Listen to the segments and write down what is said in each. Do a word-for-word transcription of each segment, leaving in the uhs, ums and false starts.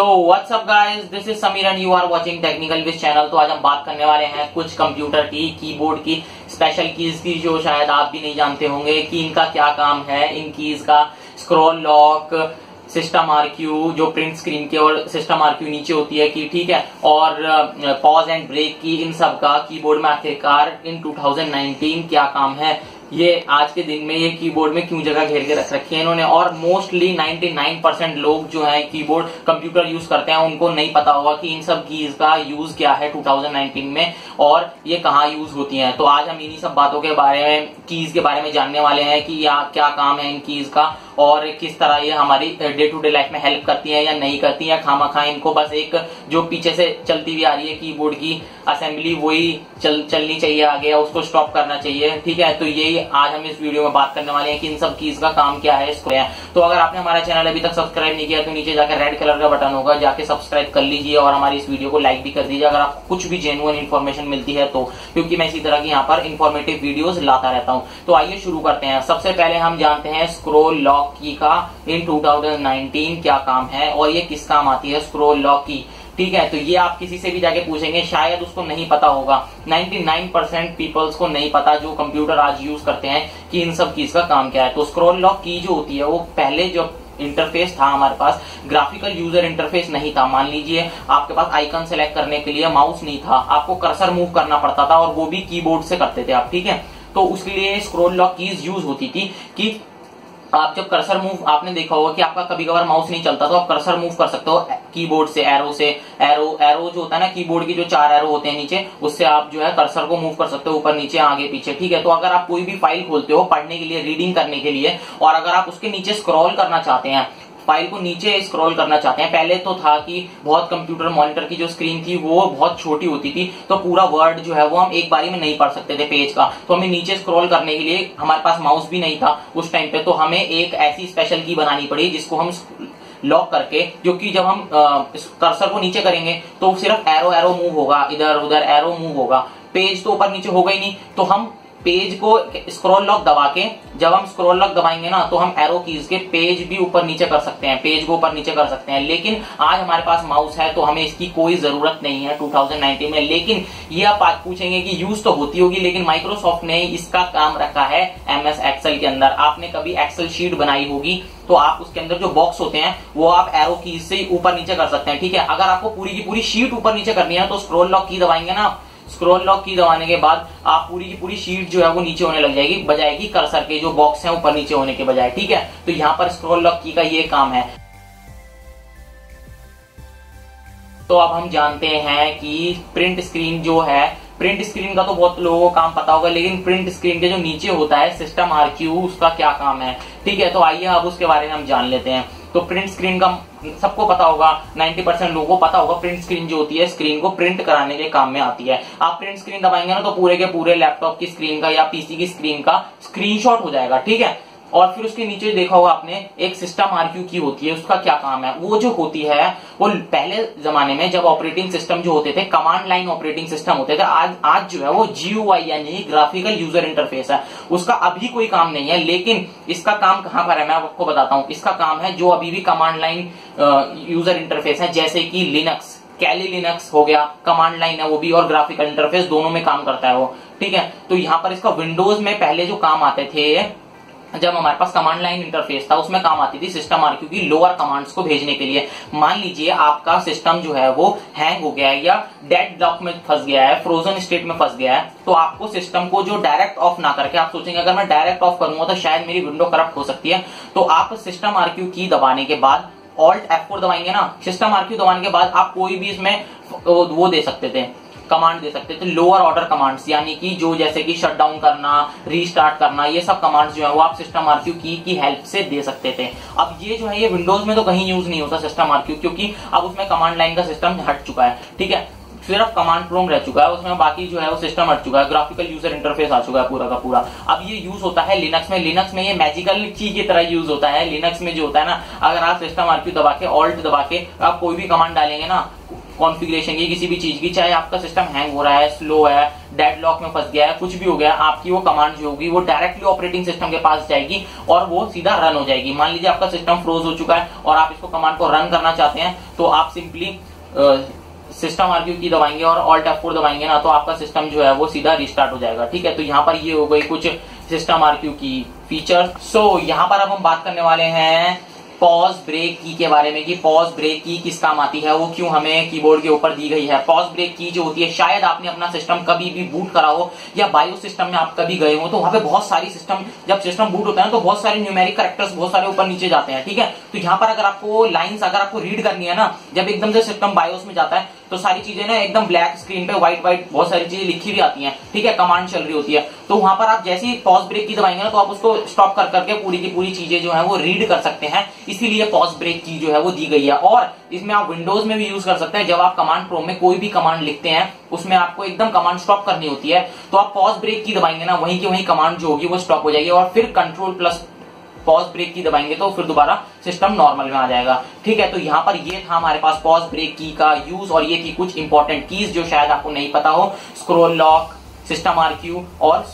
तो what's up guys, this is Sameer and you are watching technical wiz channel. तो आज हम बात करने वाले हैं कुछ कंप्यूटर की कीबोर्ड की स्पेशल कीज की, जो शायद आप भी नहीं जानते होंगे कि इनका क्या काम है। इन कीज का स्क्रॉल लॉक, सिस्टम आरक्यू जो प्रिंट स्क्रीन के और सिस्टम आरक्यू नीचे होती है की, ठीक है, और पॉज एंड ब्रेक की, इन सब का कीबोर्ड में आखिरकार इन टू थाउजेंड नाइनटीन क्या काम है। ये आज के दिन में ये कीबोर्ड में क्यों जगह घेर के रख रखी है इन्होंने। और मोस्टली निन्यानवे परसेंट लोग जो है कीबोर्ड कंप्यूटर यूज करते हैं उनको नहीं पता होगा कि इन सब कीज का यूज क्या है टू थाउजेंड नाइनटीन में और ये कहाँ यूज होती हैं। तो आज हम इन्हीं सब बातों के बारे में, कीज के बारे में जानने वाले हैं कि या क्या काम है इन कीज का और किस तरह ये हमारी डे टू डे लाइफ में हेल्प करती है या नहीं करती है। खामखा इनको बस एक जो पीछे से चलती हुई आ रही है कीबोर्ड की असेंबली वही चल, चलनी चाहिए आगे, उसको स्टॉप करना चाहिए, ठीक है। तो यही आज हम इस वीडियो में बात करने वाले हैं कि इन सब कीज का काम क्या है, इसको है। तो अगर आपने हमारा चैनल अभी तक सब्सक्राइब नहीं किया तो नीचे जाकर रेड कलर का बटन होगा, जाके सब्सक्राइब कर लीजिए और हमारी इस वीडियो को लाइक भी कर दीजिए अगर आपको कुछ भी जेन्युइन इन्फॉर्मेशन मिलती है तो, क्योंकि मैं इसी तरह की यहाँ पर इन्फॉर्मेटिव वीडियोस लाता रहता हूँ। तो आइए शुरू करते हैं। सबसे पहले हम जानते हैं स्क्रॉल लॉक की का इन टू थाउजेंड नाइनटीन क्या काम है और ये किस काम आती है स्क्रॉल लॉक की, ठीक है। तो ये आप किसी से भी जाके पूछेंगे शायद उसको नहीं पता होगा, निन्यानवे परसेंट पीपल्स को नहीं पता जो कंप्यूटर आज यूज करते हैं कि इन सब कीज का काम क्या है। तो स्क्रॉल लॉक की जो होती है वो पहले जो इंटरफेस था हमारे पास, ग्राफिकल यूजर इंटरफेस नहीं था। मान लीजिए आपके पास आइकन सेलेक्ट करने के लिए माउस नहीं था, आपको कर्सर मूव करना पड़ता था और वो भी कीबोर्ड से करते थे आप, ठीक है। तो उसके लिए स्क्रॉल लॉक कीज यूज होती थी कि आप जब कर्सर मूव, आपने देखा होगा कि आपका कभी कभार माउस नहीं चलता तो आप कर्सर मूव कर सकते हो कीबोर्ड से, एरो से। एरो एरो जो होता है ना कीबोर्ड की, जो चार एरो होते हैं नीचे, उससे आप जो है कर्सर को मूव कर सकते हो ऊपर नीचे आगे पीछे, ठीक है। तो अगर आप कोई भी फाइल खोलते हो पढ़ने के लिए, रीडिंग करने के लिए, और अगर आप उसके नीचे स्क्रॉल करना चाहते हैं, फाइल को नीचे स्क्रॉल करना चाहते हैं, पहले तो था कि बहुत कंप्यूटर मॉनिटर की जो स्क्रीन थी वो बहुत छोटी होती थी तो पूरा वर्ड जो है वो हम एक बारी में नहीं पढ़ सकते थे पेज का, तो हमें नीचे स्क्रॉल करने के लिए हमारे पास माउस भी नहीं था उस टाइम पे। तो हमें एक ऐसी स्पेशल की बनानी पड़ी जिसको हम लॉक करके, जो कि जब हम कर्सर को नीचे करेंगे तो सिर्फ एरो एरो मूव होगा, इधर उधर एरो मूव होगा, पेज तो ऊपर नीचे होगा ही नहीं। तो हम पेज को स्क्रॉल लॉक दबा के, जब हम स्क्रॉल लॉक दबाएंगे ना तो हम एरो कीज के पेज भी ऊपर नीचे कर सकते हैं, पेज को ऊपर नीचे कर सकते हैं। लेकिन आज हमारे पास माउस है तो हमें इसकी कोई जरूरत नहीं है टू थाउजेंड नाइनटीन में। लेकिन ये आप आज पूछेंगे कि यूज तो होती होगी, लेकिन माइक्रोसॉफ्ट ने इसका काम रखा है एमएस एक्सेल के अंदर। आपने कभी एक्सेल शीट बनाई होगी तो आप उसके अंदर जो बॉक्स होते हैं वो आप एरो कीज से ऊपर नीचे कर सकते हैं, ठीक है। अगर आपको पूरी की पूरी शीट ऊपर नीचे करनी है तो स्क्रॉल लॉक की दबाएंगे ना, स्क्रॉल लॉक की दबाने के बाद आप पूरी की पूरी शीट जो है वो नीचे होने लग जाएगी बजाय कि कर्सर के जो बॉक्स हैं ऊपर नीचे होने के बजाय, ठीक है। तो यहाँ पर स्क्रॉल लॉक की का ये काम है। तो अब हम जानते हैं कि प्रिंट स्क्रीन जो है, प्रिंट स्क्रीन का तो बहुत लोगों को काम पता होगा, लेकिन प्रिंट स्क्रीन के जो नीचे होता है सिस्टम आरक्यू, उसका क्या काम है, ठीक है। तो आइए अब उसके बारे में हम जान लेते हैं। तो प्रिंट स्क्रीन का सबको पता होगा, नब्बे परसेंट लोगों को पता होगा प्रिंट स्क्रीन जो होती है स्क्रीन को प्रिंट कराने के काम में आती है। आप प्रिंट स्क्रीन दबाएंगे ना तो पूरे के पूरे लैपटॉप की स्क्रीन का या पीसी की स्क्रीन का स्क्रीनशॉट हो जाएगा, ठीक है। और फिर उसके नीचे देखा होगा आपने एक सिस्टम आरक्यू की होती है, उसका क्या काम है। वो जो होती है वो पहले जमाने में जब ऑपरेटिंग सिस्टम जो होते थे कमांड लाइन ऑपरेटिंग सिस्टम होते थे, आज आज जो है वो जीयूआई यानी ग्राफिकल यूजर इंटरफेस है, उसका अभी कोई काम नहीं है। लेकिन इसका काम कहां पर है मैं आपको बताता हूं। इसका काम है जो अभी भी कमांड लाइन यूजर इंटरफेस है, जैसे कि लिनक्स, कैली लिनक्स हो गया, कमांड लाइन है वो भी और ग्राफिकल इंटरफेस दोनों में काम करता है वो, ठीक है। तो यहाँ पर इसका विंडोज में पहले जो काम आते थे जब हमारे पास कमांड लाइन इंटरफेस था उसमें काम आती थी सिस्टम आरक्यू की लोअर कमांड्स को भेजने के लिए। मान लीजिए आपका सिस्टम जो है वो हैंग हो गया है या डेड लॉक में फंस गया है, फ्रोजन स्टेट में फंस गया है, तो आपको सिस्टम को जो डायरेक्ट ऑफ ना करके, आप सोचेंगे अगर मैं डायरेक्ट ऑफ करूंगा तो शायद मेरी विंडो करप्ट हो सकती है, तो आप सिस्टम आरक्यू की दबाने के बाद ऑल्ट एफ फोर दबाएंगे ना, सिस्टम आरक्यू दबाने के बाद आप कोई भी इसमें वो दे सकते थे, कमांड दे सकते थे लोअर ऑर्डर कमांड्स, यानी कि जो जैसे कि शटडाउन करना, रीस्टार्ट करना, ये सब कमांड्स जो है वो आप सिस्टम आरक्यू की की हेल्प से दे सकते थे। अब ये जो है ये विंडोज में तो कहीं यूज नहीं होता सिस्टम आरक्यू, क्योंकि अब उसमें कमांड लाइन का सिस्टम हट चुका है, ठीक है, सिर्फ कमांड प्रॉम्प्ट रह चुका है उसमें, बाकी जो है वो सिस्टम हट चुका है, ग्राफिकल यूजर इंटरफेस आ चुका है पूरा का पूरा। अब ये यूज होता है लिनक्स में, लिनक्स में ये मैजिकल की की तरह यूज होता है। लिनक्स में जो होता है ना, अगर आप सिस्टम आरक्यू दबा के ऑल्ट दबा के आप कोई भी कमांड डालेंगे ना, कॉन्फ़िगरेशन की किसी भी चीज की, चाहे आपका सिस्टम हैंग हो रहा है, स्लो है, डेडलॉक में फंस गया है, कुछ भी हो गया, आपकी वो कमांड जो होगी वो डायरेक्टली ऑपरेटिंग सिस्टम के पास जाएगी और वो सीधा रन हो जाएगी। मान लीजिए आपका सिस्टम फ्रोज हो चुका है और आप इसको कमांड को रन करना चाहते हैं, तो आप सिंपली सिस्टम आरक्यू की दबाएंगे और ऑल्ट एफ फोर दबाएंगे ना, तो आपका सिस्टम जो है वो सीधा रिस्टार्ट हो जाएगा। ठीक है, तो यहाँ पर ये हो गई कुछ सिस्टम आरक्यू की फीचर। सो यहाँ पर अब हम बात करने वाले हैं पॉज ब्रेक की के बारे में कि पॉज ब्रेक की किस काम आती है, वो क्यों हमें कीबोर्ड के ऊपर दी गई है। पॉज ब्रेक की जो होती है, शायद आपने अपना सिस्टम कभी भी बूट करा हो या बायोस सिस्टम में आप कभी गए हो, तो वहां पे बहुत सारी सिस्टम, जब सिस्टम बूट होता है तो बहुत सारे न्यूमेरिक करेक्टर्स बहुत सारे ऊपर नीचे जाते हैं। ठीक है, तो यहाँ पर अगर आपको लाइन्स अगर आपको रीड करनी है ना, जब एकदम से सिस्टम बायोस में जाता है तो सारी चीजें ना एकदम ब्लैक स्क्रीन पे व्हाइट व्हाइट बहुत सारी चीजें लिखी हुई आती हैं। ठीक है, कमांड चल रही होती है, तो वहां पर आप जैसे ही पॉज ब्रेक की दबाएंगे ना, तो आप उसको स्टॉप कर करके पूरी की पूरी चीजें जो है वो रीड कर सकते हैं। इसीलिए पॉज ब्रेक की जो है वो दी गई है और इसमें आप विंडोज में भी यूज कर सकते हैं। जब आप कमांड प्रोम में कोई भी कमांड लिखते हैं, उसमें आपको एकदम कमांड स्टॉप करनी होती है, तो आप पॉज ब्रेक की दबाएंगे ना, वहीं की वहीं कमांड जो होगी वो स्टॉप हो जाएगी और फिर कंट्रोल प्लस पॉज ब्रेक की दबाएंगे तो फिर दोबारा सिस्टम नॉर्मल में आ जाएगा। ठीक है, तो यहाँ पर ये था हमारे पास पॉज ब्रेक की का यूज और ये थी कुछ इंपॉर्टेंट कीज जो शायद आपको नहीं पता हो, स्क्रॉल लॉक, सिस्टम आरक्यू और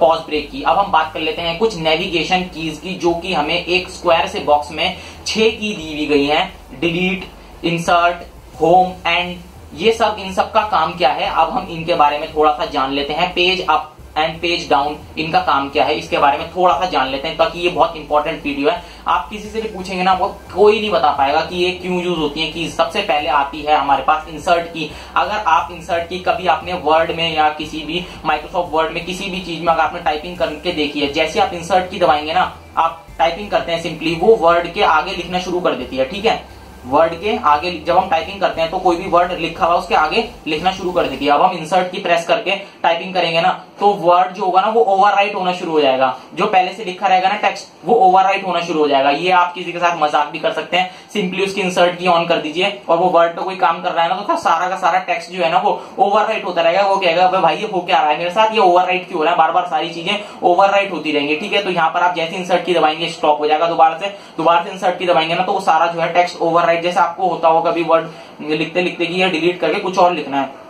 पॉज ब्रेक की। अब हम बात कर लेते हैं कुछ नेविगेशन कीज की, जो कि हमें एक स्क्वायर से बॉक्स में छह की दी हुई गई हैं, डिलीट, इंसर्ट, होम, एंड ये सब, इन सब का काम क्या है अब हम इनके बारे में थोड़ा सा जान लेते हैं। Page up and page down, इनका काम क्या है इसके बारे में थोड़ा सा जान लेते हैं, ताकि ये बहुत इंपॉर्टेंट वीडियो है। आप किसी से भी पूछेंगे ना, वो कोई नहीं बता पाएगा कि ये क्यों यूज होती है। कि सबसे पहले आती है हमारे पास इंसर्ट की। अगर आप इंसर्ट की कभी आपने वर्ड में या किसी भी माइक्रोसॉफ्ट वर्ड में किसी भी चीज में अगर आपने टाइपिंग करके देखी है, जैसे आप इंसर्ट की दबाएंगे ना, आप टाइपिंग करते हैं, सिंपली वो वर्ड के आगे लिखना शुरू कर देती है। ठीक है, वर्ड के आगे जब हम टाइपिंग करते हैं तो कोई भी वर्ड लिखा हुआ उसके आगे लिखना शुरू कर देती है। अब हम इंसर्ट की प्रेस करके टाइपिंग करेंगे ना, तो वर्ड जो होगा ना वो ओवरराइट होना शुरू हो जाएगा। जो पहले से लिखा रहेगा ना टेक्स्ट, वो ओवरराइट होना शुरू हो जाएगा। ये आप किसी के साथ मजाक भी कर सकते हैं, सिंपली उसकी इंसर्ट की ऑन कर दीजिए और वो वर्ड पे कोई काम कर रहा है ना, तो सारा का सारा टेक्स्ट जो है ना वो ओवरराइट होता रहेगा। वो कहेगा भाई ये हो क्या रहा है मेरे साथ, ये ओवरराइट क्यों हो रहा है, बार बार सारी चीजें ओवरराइट होती रहेंगी। ठीक है, तो यहाँ पर आप जैसे इंसर्ट की दबाएंगे स्टॉप हो जाएगा, दोबारा से दोबारा से इंसर्ट की दबाएंगे ना, तो वो सारा जो है टेक्स्ट ओवरराइट, जैसा आपको होता होगा कभी वर्ड लिखते लिखते कि ये डिलीट करके कुछ और लिखना है,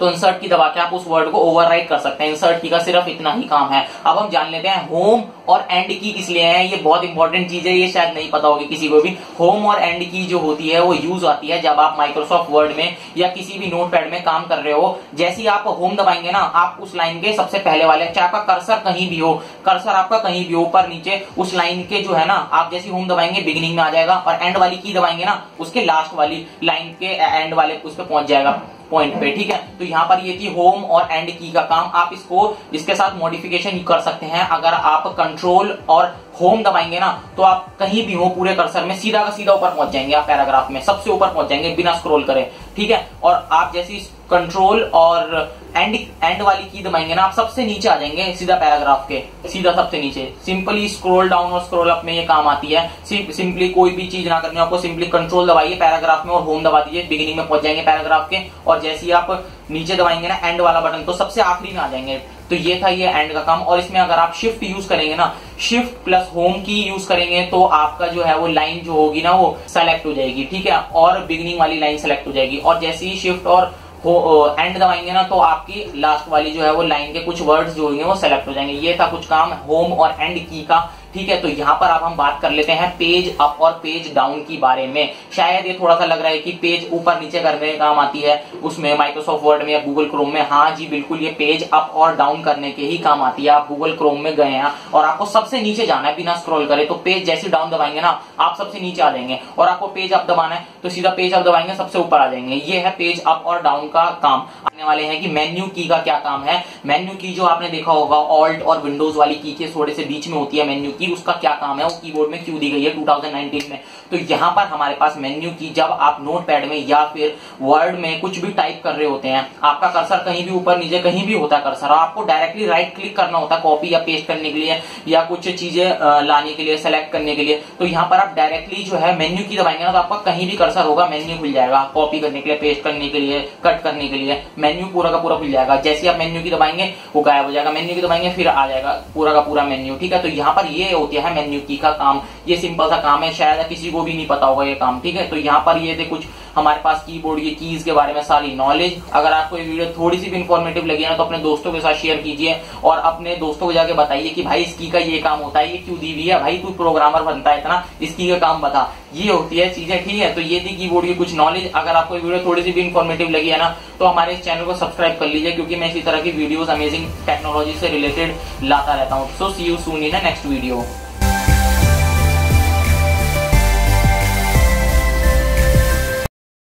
तो इंसर्ट की दबा के आप उस वर्ड को ओवरराइट कर सकते हैं। इंसर्ट की का सिर्फ इतना ही काम है। अब हम जान लेते हैं होम और एंड की इसलिए है, ये बहुत इंपॉर्टेंट चीज है, ये शायद नहीं पता होगी किसी को भी। होम और एंड की जो होती है वो यूज आती है जब आप माइक्रोसॉफ्ट वर्ड में या किसी भी नोटपैड में काम कर रहे हो। जैसे ही आप होम दबाएंगे ना, आप उस लाइन के सबसे पहले वाले, चाहे आपका कर्सर कहीं भी हो, कर्सर आपका कहीं भी हो ऊपर नीचे, उस लाइन के जो है ना, आप जैसे होम दबाएंगे बिगिनिंग में आ जाएगा और एंड वाली की दबाएंगे ना, उसके लास्ट वाली लाइन के एंड वाले उस पर पहुंच जाएगा पॉइंट पे। ठीक है, तो यहाँ पर ये थी होम और एंड की का काम। आप इसको इसके साथ मॉडिफिकेशन कर सकते हैं। अगर आप कंट्रोल और होम दबाएंगे ना, तो आप कहीं भी हो पूरे कर्सर में सीधा का सीधा ऊपर पहुंच जाएंगे, आप पैराग्राफ में सबसे ऊपर पहुंच जाएंगे बिना स्क्रॉल करे। ठीक है, और आप जैसे कंट्रोल और एंड एंड वाली की दबाएंगे ना, आप सबसे नीचे आ जाएंगे सीधा पैराग्राफ के, सीधा सबसे नीचे। सिंपली स्क्रॉल डाउन और स्क्रॉल अप में ये काम आती है। सिंपली कोई भी चीज ना करनी हो आपको, सिंपली कंट्रोल दबाइए पैराग्राफ में और होम दबा दीजिए, बिगिनिंग में पहुंच जाएंगे पैराग्राफ के, और जैसे ही आप नीचे दबाएंगे ना एंड वाला बटन, तो सबसे आखिरी में आ जाएंगे। तो ये था ये एंड का काम। और इसमें अगर आप शिफ्ट यूज करेंगे ना, shift plus home key use करेंगे, तो आपका जो है वो लाइन जो होगी ना वो सेलेक्ट हो जाएगी। ठीक है, और बिगिनिंग वाली लाइन सेलेक्ट हो जाएगी, और जैसे ही शिफ्ट और एंड दबाएंगे ना, तो आपकी लास्ट वाली जो है वो लाइन के कुछ वर्ड्स जो होंगे वो सेलेक्ट हो जाएंगे। ये था कुछ काम होम और एंड की का। ठीक है, तो यहाँ पर अब हम बात कर लेते हैं पेज अप और पेज डाउन की बारे में। शायद ये थोड़ा सा लग रहा है कि पेज ऊपर नीचे करने का काम आती है उसमें माइक्रोसॉफ्ट वर्ड में या गूगल क्रोम में। हाँ जी बिल्कुल, ये पेज अप और डाउन करने के ही काम आती है। आप गूगल क्रोम में गए हैं और आपको सबसे नीचे जाना है बिना स्क्रॉल करे, तो पेज जैसे डाउन दबाएंगे ना, आप सबसे नीचे आ जाएंगे, और आपको पेज अप दबाना है तो सीधा पेज अप दबाएंगे, सबसे ऊपर आ जाएंगे। ये है पेज अप और डाउन का काम। आने वाले हैं कि मेन्यू की का क्या काम है। मेन्यू की जो आपने देखा होगा ऑल्ट और विंडोज वाली की के थोड़े से बीच में होती है मेन्यू, उसका क्या काम है, वो कीबोर्ड में क्यों दी गई है दो हज़ार उन्नीस में। तो यहां पर हमारे पास मेन्यू की, जब आप नोटपैड में या फिर वर्ड में कुछ भी टाइप कर रहे होते हैं, आपका कर्सर कहीं भी ऊपर नीचे कहीं भी होता है कर्सर, आपको डायरेक्टली राइट क्लिक करना होता है कॉपी या पेस्ट करने के लिए या कुछ चीजें लाने के लिए, सेलेक्ट करने के लिए। तो यहाँ पर आप डायरेक्टली जो है मेन्यू की दबाएंगे ना, तो आपका कहीं भी कर्सर होगा मेन्यू खुल जाएगा, कॉपी करने के लिए, पेस्ट करने के लिए, कट करने के लिए मेन्यू पूरा का पूरा खुल जाएगा। जैसे आप मेन्यू की दबाएंगे वो गायब हो जाएगा, मेन्यू की दबाएंगे फिर आ जाएगा पूरा का पूरा मेन्यू। ठीक है, तो यहाँ पर ये होती है मेन्यू की का काम। ये सिंपल सा काम है, शायद किसी को भी नहीं पता होगा ये काम। ठीक है, तो यहाँ पर ये थे कुछ हमारे पास कीबोर्ड की कीज के बारे में सारी नॉलेज। अगर आपको ये वीडियो थोड़ी सी भी इन्फॉर्मेटिव लगी ना तो अपने दोस्तों के साथ शेयर कीजिए और अपने दोस्तों को जाके बताइए कि भाई इस की का ये काम होता है, ये क्यों दी हुई है, भाई तू प्रोग्रामर बनता है इतना, इस की का काम बता, ये होती है चीजें, ठीक है। तो ये थी कीबोर्ड की कुछ नॉलेज। अगर आपको ये वीडियो थोड़ी सी भी इन्फॉर्मेटिव लगी है ना तो हमारे इस चैनल को सब्सक्राइब कर लीजिए, क्योंकि मैं इसी तरह की वीडियोस अमेजिंग टेक्नोलॉजी से रिलेटेड लाता रहता हूँ। So see you soon in next video.